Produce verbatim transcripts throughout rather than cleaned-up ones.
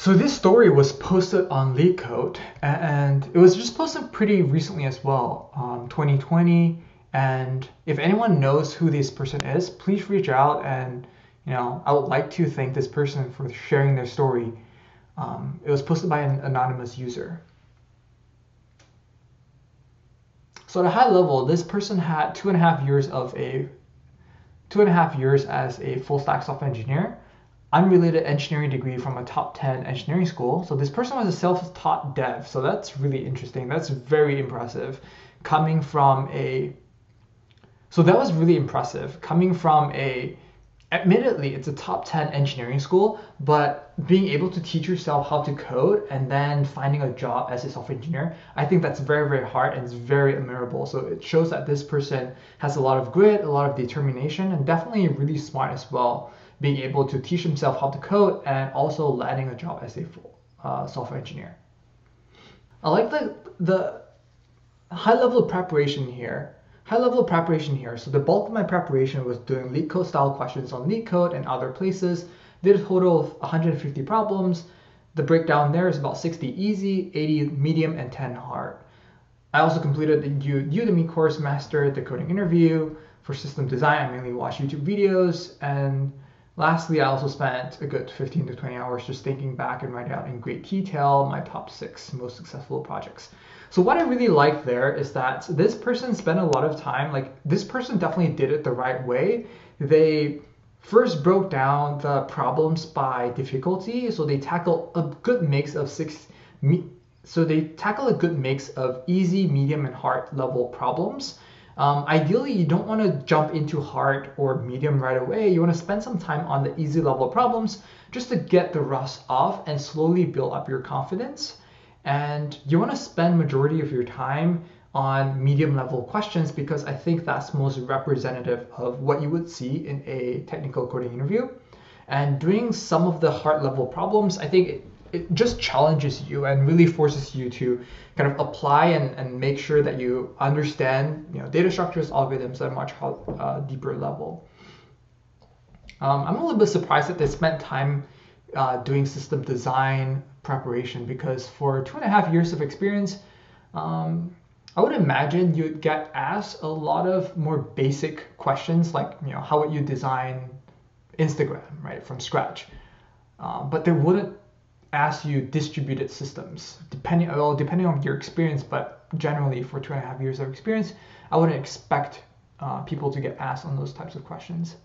So this story was posted on LeetCode, and it was just posted pretty recently as well, um, twenty twenty. And if anyone knows who this person is, please reach out, and you know, I would like to thank this person for sharing their story. Um, it was posted by an anonymous user. So at a high level, this person had two and a half years of a two and a half years as a full stack software engineer, unrelated engineering degree from a top ten engineering school. So this person was a self-taught dev. So that's really interesting. That's very impressive. Coming from a, so that was really impressive. Coming from a, admittedly, it's a top ten engineering school, but being able to teach yourself how to code and then finding a job as a software engineer, I think that's very, very hard, and it's very admirable. So it shows that this person has a lot of grit, a lot of determination, and definitely really smart as well, being able to teach himself how to code and also landing a job as a full, uh, software engineer. I like the, the high level of preparation here. High level of preparation here. So the bulk of my preparation was doing LeetCode style questions on LeetCode and other places. Did a total of one hundred fifty problems. The breakdown there is about sixty easy, eighty medium, and ten hard. I also completed the Udemy course, mastered the coding interview. For system design, I mainly watched YouTube videos, and lastly, I also spent a good fifteen to twenty hours just thinking back and writing out in great detail my top six most successful projects. So what I really like there is that this person spent a lot of time, like this person definitely did it the right way. They first broke down the problems by difficulty. So they tackle a good mix of six, so they tackle a good mix of easy, medium, and hard level problems. Um, ideally, you don't want to jump into hard or medium right away. You want to spend some time on the easy level problems just to get the rust off and slowly build up your confidence. And you want to spend majority of your time on medium level questions, because I think that's most representative of what you would see in a technical coding interview. And doing some of the hard level problems, I think it It just challenges you and really forces you to kind of apply and, and make sure that you understand, you know, data structures, algorithms at a much uh, deeper level. Um, I'm a little bit surprised that they spent time uh, doing system design preparation, because for two and a half years of experience, um, I would imagine you'd get asked a lot of more basic questions like, you know, how would you design Instagram, right, from scratch? Uh, but they wouldn't ask you distributed systems, depending well depending on your experience, but generally for two and a half years of experience, I wouldn't expect uh, people to get asked on those types of questions.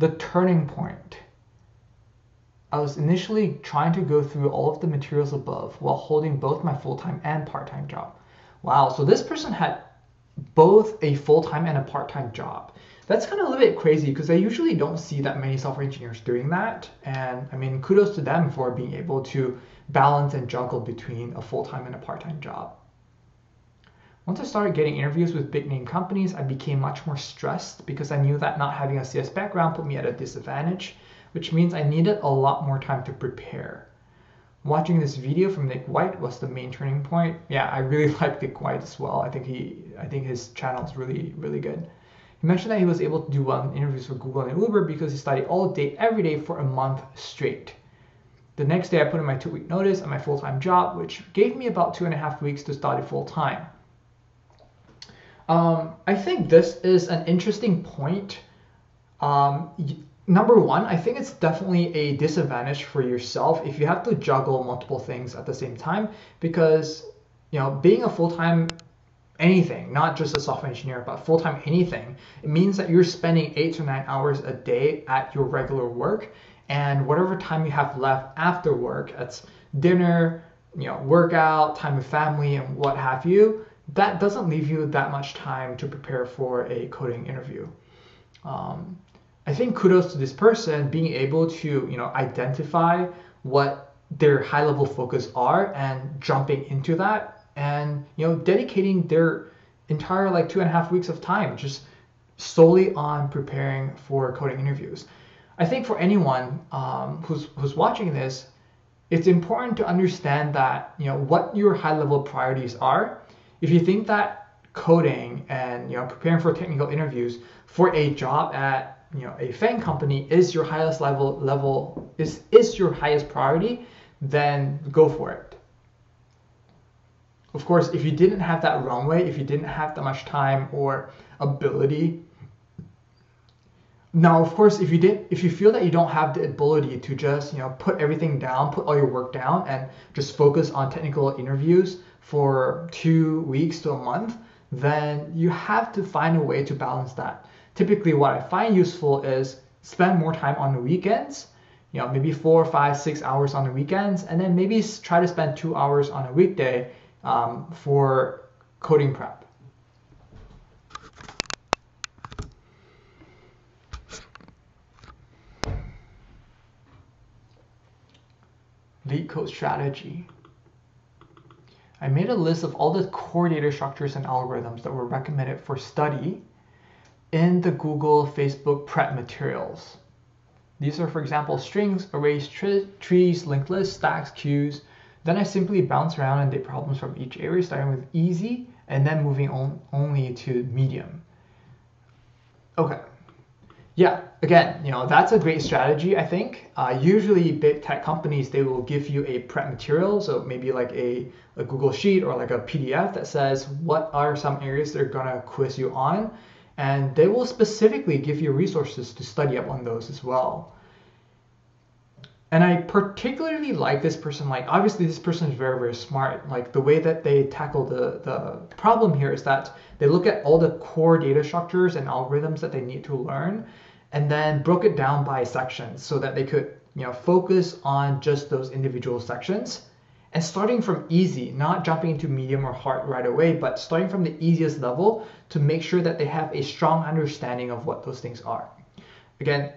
The turning point. I was initially trying to go through all of the materials above while holding both my full-time and part-time job. Wow, so this person had both a full-time and a part-time job. That's kind of a little bit crazy, because I usually don't see that many software engineers doing that. And I mean, kudos to them for being able to balance and juggle between a full-time and a part-time job. Once I started getting interviews with big name companies, I became much more stressed because I knew that not having a C S background put me at a disadvantage, which means I needed a lot more time to prepare. Watching this video from Nick White was the main turning point. Yeah, I really like Nick White as well. I think he, I think his channel is really, really good. He mentioned that he was able to do well in interviews for Google and Uber because he studied all day, every day for a month straight. The next day, I put in my two-week notice on my full-time job, which gave me about two and a half weeks to study full-time. Um, I think this is an interesting point. Um, number one, I think it's definitely a disadvantage for yourself if you have to juggle multiple things at the same time, because, you know, being a full-time anything, not just a software engineer, but full-time anything, it means that you're spending eight to nine hours a day at your regular work, and whatever time you have left after work, that's dinner, you know, workout, time with family, and what have you, that doesn't leave you that much time to prepare for a coding interview. Um, I think kudos to this person being able to, you know, identify what their high-level focus are and jumping into that, and, you know, dedicating their entire like two and a half weeks of time just solely on preparing for coding interviews. I think for anyone um, who's, who's watching this, it's important to understand that, you know, what your high level priorities are. If you think that coding and, you know, preparing for technical interviews for a job at, you know, a FAANG company is your highest level level is is your highest priority, then go for it. Of course, if you didn't have that runway, if you didn't have that much time or ability. Now, of course, if you did, if you feel that you don't have the ability to just, you know, put everything down, put all your work down and just focus on technical interviews for two weeks to a month, then you have to find a way to balance that. Typically, what I find useful is spend more time on the weekends, you know, maybe four, five, six hours on the weekends, and then maybe try to spend two hours on a weekday Um, for coding prep. LeetCode strategy. I made a list of all the core data structures and algorithms that were recommended for study in the Google, Facebook prep materials. These are, for example, strings, arrays, tre trees, linked lists, stacks, queues. Then I simply bounce around and did problems from each area, starting with easy and then moving on only to medium. Okay. Yeah, again, you know, that's a great strategy, I think. Uh, usually big tech companies, they will give you a prep material. So maybe like a, a Google Sheet or like a P D F that says what are some areas they're going to quiz you on. And they will specifically give you resources to study up on those as well. And I particularly like this person. Like, obviously this person is very, very smart. Like the way that they tackle the, the problem here is that they look at all the core data structures and algorithms that they need to learn and then broke it down by sections so that they could, you know, focus on just those individual sections and starting from easy, not jumping into medium or hard right away, but starting from the easiest level to make sure that they have a strong understanding of what those things are. Again,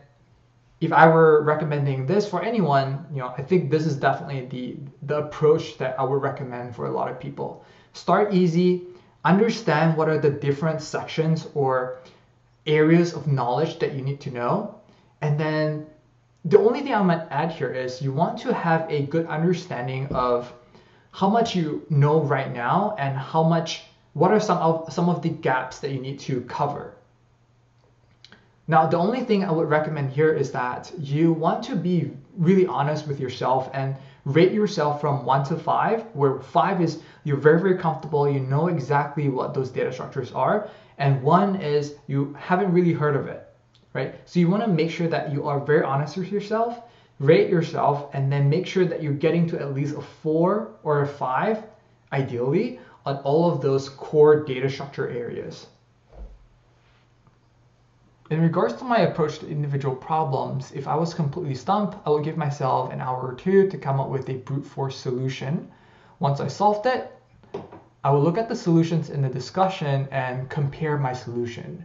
if I were recommending this for anyone, you know, I think this is definitely the, the approach that I would recommend for a lot of people. Start easy, understand what are the different sections or areas of knowledge that you need to know. And then the only thing I might add here is you want to have a good understanding of how much you know right now and how much, what are some of, some of the gaps that you need to cover. Now, the only thing I would recommend here is that you want to be really honest with yourself and rate yourself from one to five, where five is you're very, very comfortable. You know exactly what those data structures are. And one is you haven't really heard of it, right? So you want to make sure that you are very honest with yourself, rate yourself, and then make sure that you're getting to at least a four or a five, ideally, on all of those core data structure areas. In regards to my approach to individual problems, if I was completely stumped, I would give myself an hour or two to come up with a brute force solution. Once I solved it, I would look at the solutions in the discussion and compare my solution.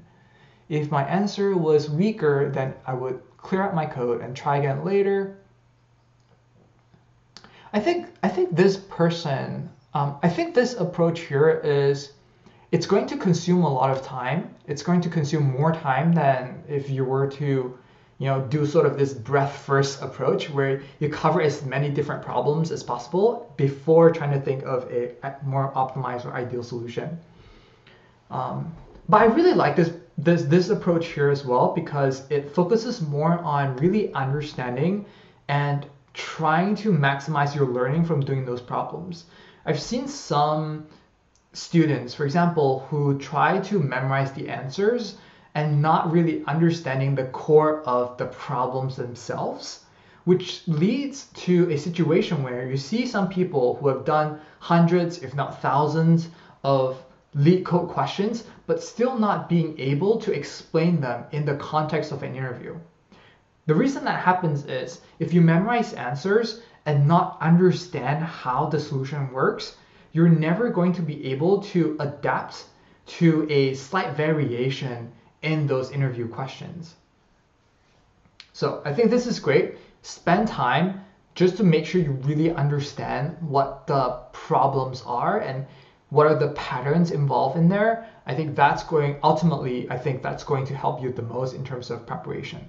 If my answer was weaker, then I would clear up my code and try again later. I think, I think this person, um, I think this approach here is, it's going to consume a lot of time. It's going to consume more time than if you were to, you know, do sort of this breath first approach where you cover as many different problems as possible before trying to think of a more optimized or ideal solution. Um, but I really like this, this, this approach here as well because it focuses more on really understanding and trying to maximize your learning from doing those problems. I've seen some students, for example, who try to memorize the answers and not really understanding the core of the problems themselves, which leads to a situation where you see some people who have done hundreds, if not thousands, of LeetCode questions, but still not being able to explain them in the context of an interview. The reason that happens is if you memorize answers and not understand how the solution works, you're never going to be able to adapt to a slight variation in those interview questions. So I think this is great. Spend time just to make sure you really understand what the problems are and what are the patterns involved in there. I think that's going, ultimately, I think that's going to help you the most in terms of preparation.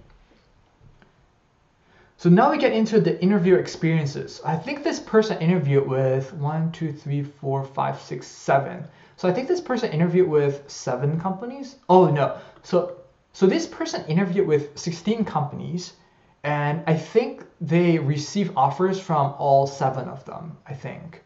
So now we get into the interview experiences. I think this person interviewed with one, two, three, four, five, six, seven. So I think this person interviewed with seven companies. Oh no. So So this person interviewed with sixteen companies, and I think they received offers from all seven of them, I think.